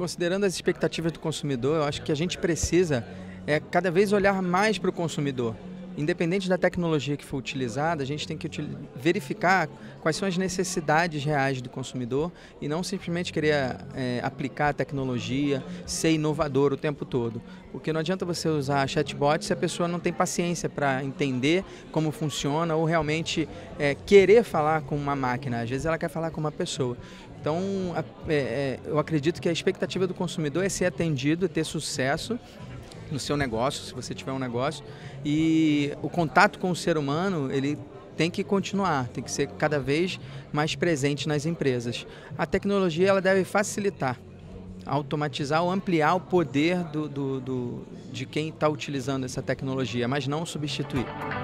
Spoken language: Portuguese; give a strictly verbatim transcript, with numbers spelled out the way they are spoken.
considerando as expectativas do consumidor, eu acho que a gente precisa é, cada vez olhar mais para o consumidor. Independente da tecnologia que for utilizada, a gente tem que verificar quais são as necessidades reais do consumidor e não simplesmente querer é, aplicar a tecnologia, ser inovador o tempo todo. Porque não adianta você usar chatbot se a pessoa não tem paciência para entender como funciona ou realmente é, querer falar com uma máquina. Às vezes ela quer falar com uma pessoa. Então, é, é, eu acredito que a expectativa do consumidor é ser atendido, ter sucesso no seu negócio, se você tiver um negócio, e o contato com o ser humano, ele tem que continuar, tem que ser cada vez mais presente nas empresas. A tecnologia, ela deve facilitar, automatizar ou ampliar o poder do, do, do, de quem está utilizando essa tecnologia, mas não substituir.